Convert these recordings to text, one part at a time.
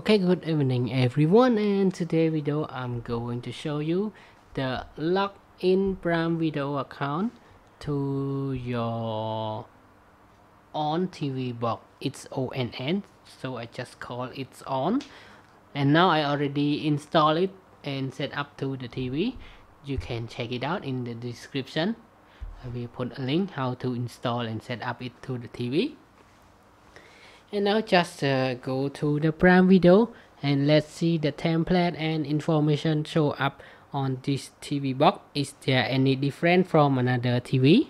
Okay, good evening everyone, and today video I'm going to show you the login Prime Video account to your On TV box. It's ONN, so I just call it's on, and now I already install it and set up to the TV. You can check it out in the description. I will put a link how to install and set up it to the TV. And now just go to the Prime Video and let's see the template and information show up on this TV box. Is there any different from another TV?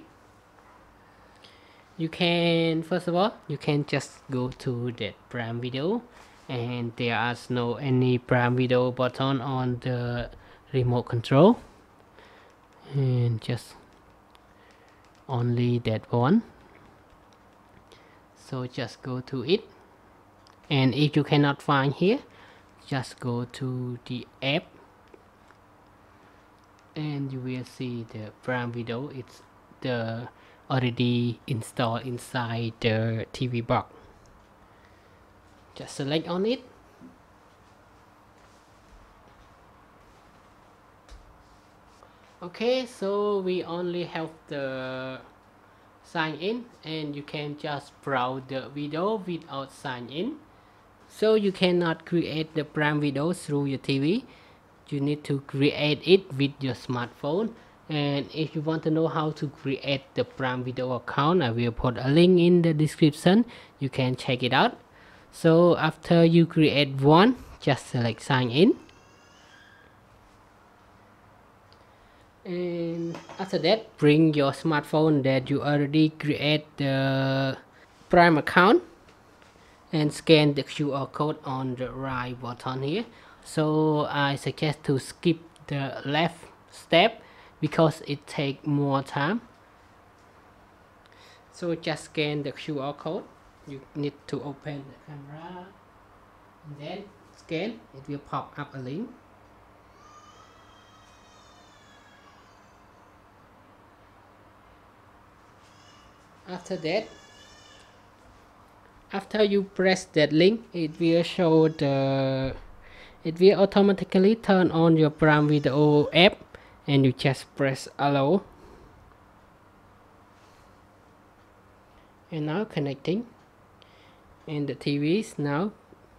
You can, first of all, you can just go to that Prime Video, and there are no any Prime Video button on the remote control, and just only that one. So just go to it, and if you cannot find here, just go to the app and you will see the Prime Video. It's the already installed inside the TV box. Just select on it, okay? So we only have the sign in, and you can just browse the video without sign in. So you cannot create the Prime Video through your TV. You need to create it with your smartphone. And if you want to know how to create the Prime Video account, I will put a link in the description. You can check it out. So after you create one, just select sign in, and after that bring your smartphone that you already create the Prime account and scan the QR code on the right button here. So I suggest to skip the left step because it takes more time. So just scan the QR code. You need to open the camera and then scan. It will pop up a link. After that, after you press that link, it will automatically turn on your Prime Video app, and you just press allow. And now connecting, and the TV is now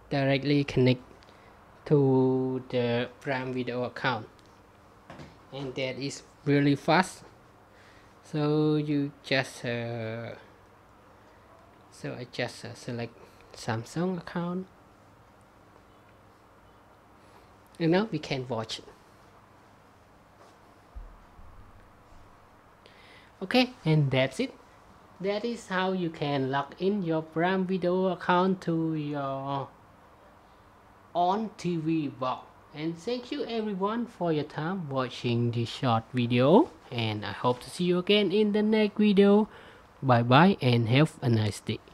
directly connect to the Prime Video account, and that is really fast. So you just I just select Samsung account, and now we can watch it. Okay, and that's it. That is how you can log in your Prime Video account to your On TV box. And thank you everyone for your time watching this short video, and I hope to see you again in the next video. Bye bye and have a nice day.